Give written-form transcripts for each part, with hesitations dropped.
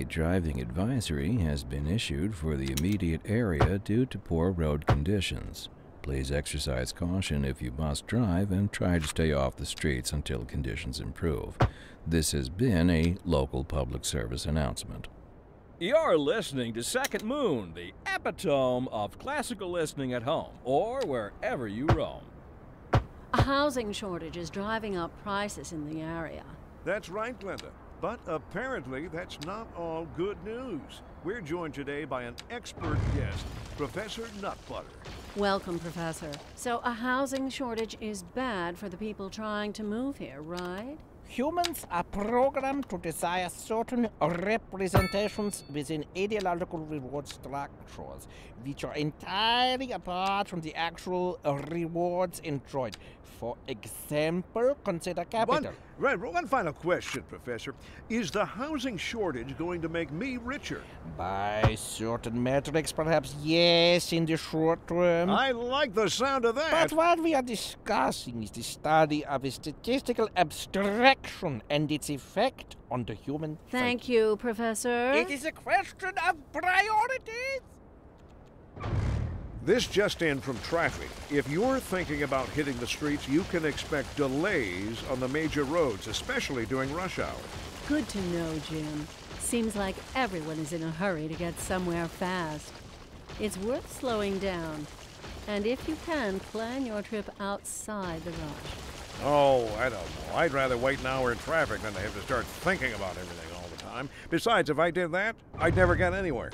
A driving advisory has been issued for the immediate area due to poor road conditions. Please exercise caution if you must drive and try to stay off the streets until conditions improve. This has been a local public service announcement. You're listening to Second Moon, the epitome of classical listening at home or wherever you roam. A housing shortage is driving up prices in the area. That's right, Glenda. But apparently that's not all good news. We're joined today by an expert guest, Professor Nutbutter. Welcome, Professor. So a housing shortage is bad for the people trying to move here, right? Humans are programmed to desire certain representations within ideological reward structures, which are entirely apart from the actual rewards enjoyed. For example, consider capital. One final question, Professor. Is the housing shortage going to make me richer? By certain metrics, perhaps yes, in the short term. I like the sound of that. But what we are discussing is the study of a statistical abstraction and its effect on the human psyche. Thank you, Professor. It is a question of priorities. This just in from traffic. If you're thinking about hitting the streets, you can expect delays on the major roads, especially during rush hour. Good to know, Jim. Seems like everyone is in a hurry to get somewhere fast. It's worth slowing down. And if you can, plan your trip outside the rush. Oh, I don't know. I'd rather wait an hour in traffic than to have to start thinking about everything all the time. Besides, if I did that, I'd never get anywhere.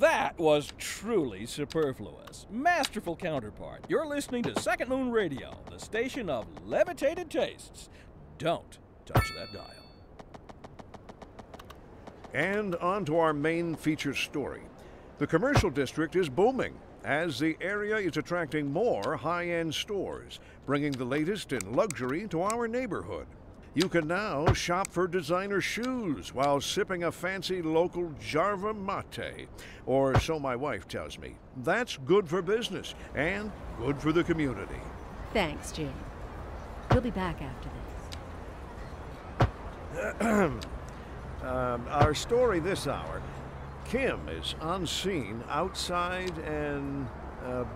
That was truly superfluous. Masterful counterpart. You're listening to Second Moon Radio, the station of levitated tastes. Don't touch that dial. And on to our main feature story. The commercial district is booming, as the area is attracting more high-end stores, bringing the latest in luxury to our neighborhood. You can now shop for designer shoes while sipping a fancy local Jarva Mate, or so my wife tells me. That's good for business and good for the community. Thanks, Jim. We'll be back after this. Our story this hour. Kim is on scene outside an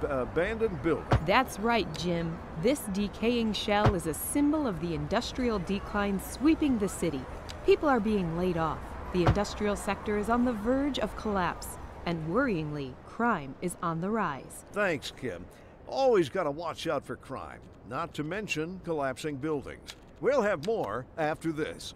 abandoned building. That's right, Jim. This decaying shell is a symbol of the industrial decline sweeping the city. People are being laid off. The industrial sector is on the verge of collapse. And worryingly, crime is on the rise. Thanks, Kim. Always got to watch out for crime, not to mention collapsing buildings. We'll have more after this.